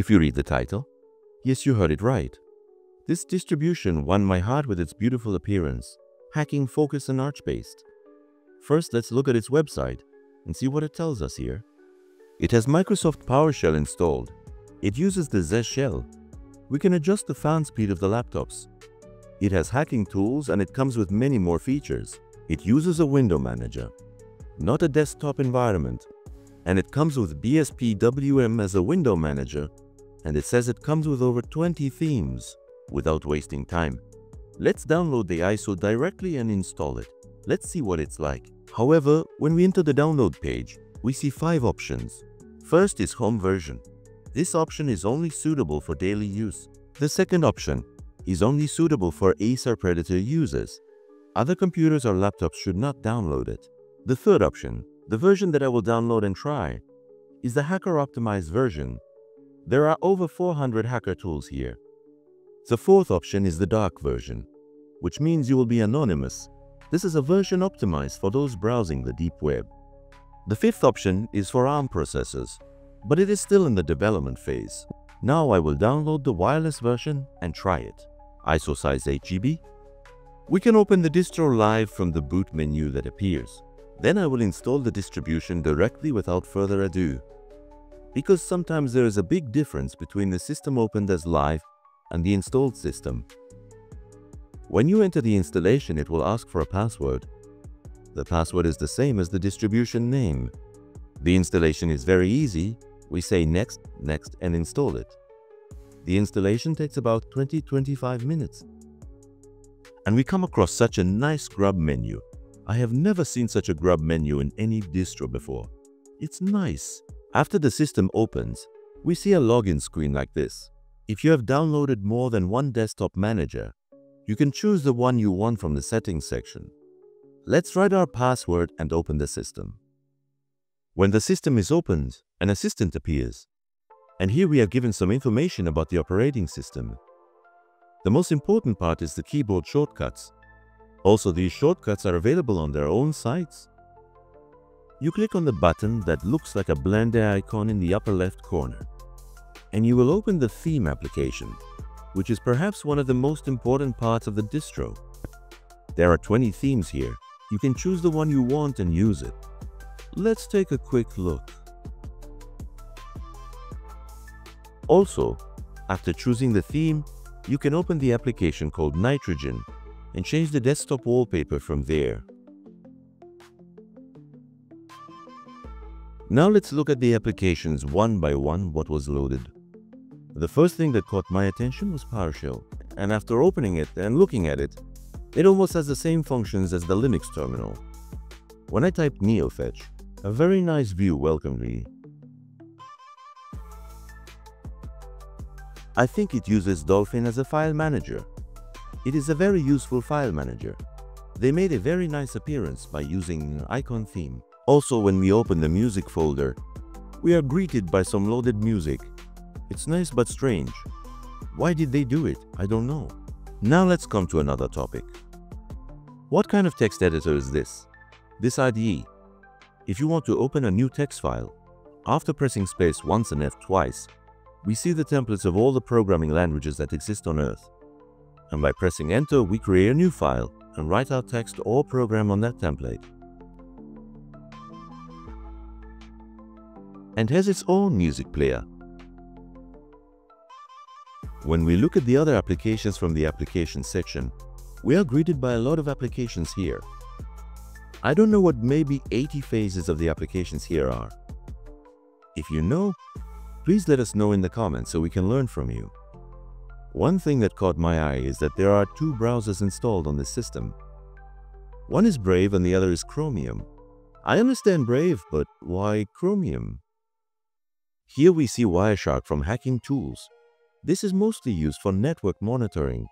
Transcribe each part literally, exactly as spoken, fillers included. if you read the title. Yes, you heard it right. This distribution won my heart with its beautiful appearance, hacking, focus, and arch-based. First, let's look at its website and see what it tells us here. It has Microsoft PowerShell installed. It uses the Z shell. We can adjust the fan speed of the laptops. It has hacking tools and it comes with many more features. It uses a window manager, not a desktop environment. And it comes with B S P W M as a window manager. And it says it comes with over twenty themes. Without wasting time, let's download the I S O directly and install it. Let's see what it's like. However, when we enter the download page, we see five options. First is home version. This option is only suitable for daily use. The second option is only suitable for Acer Predator users. Other computers or laptops should not download it. The third option, the version that I will download and try, is the hacker optimized version. There are over four hundred hacker tools here. The fourth option is the dark version, which means you will be anonymous. This is a version optimized for those browsing the deep web. The fifth option is for ARM processors, but it is still in the development phase. Now I will download the wireless version and try it. I S O size eight gigabytes. We can open the distro live from the boot menu that appears. Then I will install the distribution directly without further ado, because sometimes there is a big difference between the system opened as live and the installed system. When you enter the installation, it will ask for a password. The password is the same as the distribution name. The installation is very easy. We say next, next, and install it. The installation takes about twenty to twenty-five minutes. And we come across such a nice grub menu. I have never seen such a grub menu in any distro before. It's nice. After the system opens, we see a login screen like this. If you have downloaded more than one desktop manager, you can choose the one you want from the settings section. Let's write our password and open the system. When the system is opened, an assistant appears. And here we are given some information about the operating system. The most important part is the keyboard shortcuts. Also, these shortcuts are available on their own sites. You click on the button that looks like a blender icon in the upper left corner, and you will open the theme application, which is perhaps one of the most important parts of the distro. There are twenty themes here. You can choose the one you want and use it. Let's take a quick look. Also, after choosing the theme, you can open the application called Nitrogen and change the desktop wallpaper from there. Now let's look at the applications one by one what was loaded. The first thing that caught my attention was PowerShell, and after opening it and looking at it, it almost has the same functions as the Linux terminal. When I typed NeoFetch, a very nice view welcomed me. I think it uses Dolphin as a file manager. It is a very useful file manager. They made a very nice appearance by using an icon theme. Also, when we open the music folder, we are greeted by some loaded music. It's nice but strange. Why did they do it? I don't know. Now let's come to another topic. What kind of text editor is this? This I D E. If you want to open a new text file, after pressing space once and F twice, we see the templates of all the programming languages that exist on Earth. And by pressing enter, we create a new file and write our text or program on that template. And has its own music player. When we look at the other applications from the application section, we are greeted by a lot of applications here. I don't know what maybe eighty phases of the applications here are. If you know, please let us know in the comments so we can learn from you. One thing that caught my eye is that there are two browsers installed on this system. One is Brave and the other is Chromium. I understand Brave, but why Chromium? Here we see Wireshark from Hacking Tools. This is mostly used for network monitoring.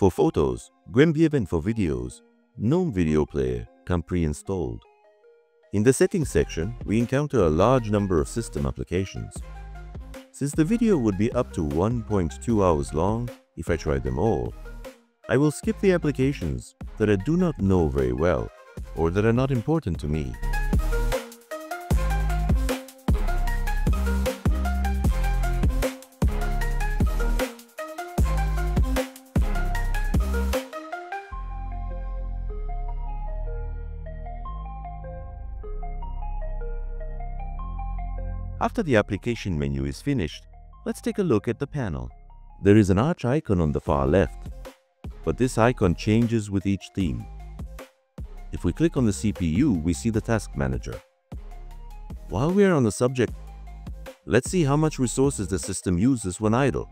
For photos, GIMP, and for videos, Gnome Video Player come pre-installed. In the settings section, we encounter a large number of system applications. Since the video would be up to one point two hours long if I tried them all, I will skip the applications that I do not know very well or that are not important to me. After the application menu is finished, let's take a look at the panel. There is an arch icon on the far left, but this icon changes with each theme. If we click on the C P U, we see the task manager. While we are on the subject, let's see how much resources the system uses when idle.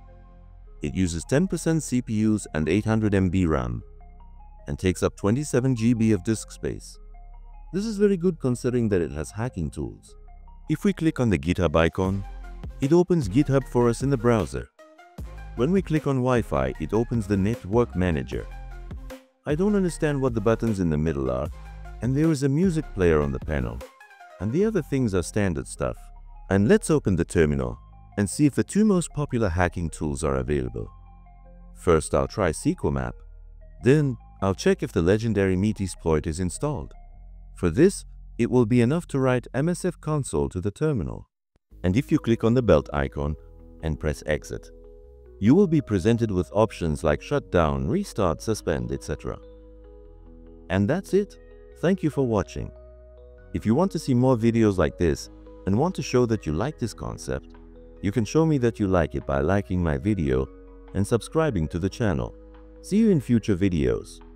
It uses ten percent C P Us and eight hundred megabytes RAM, and takes up twenty-seven gigabytes of disk space. This is very good considering that it has hacking tools. If we click on the GitHub icon, it opens GitHub for us in the browser. When we click on Wi-Fi, it opens the network manager. I don't understand what the buttons in the middle are, and there is a music player on the panel, and the other things are standard stuff. And let's open the terminal and see if the two most popular hacking tools are available. First, I'll try SQLmap. Then, I'll check if the legendary Metasploit is installed. For this, it will be enough to write M S F console to the terminal. And if you click on the belt icon and press exit, you will be presented with options like shutdown, restart, suspend, et cetera. And that's it. Thank you for watching. If you want to see more videos like this and want to show that you like this concept, you can show me that you like it by liking my video and subscribing to the channel. See you in future videos.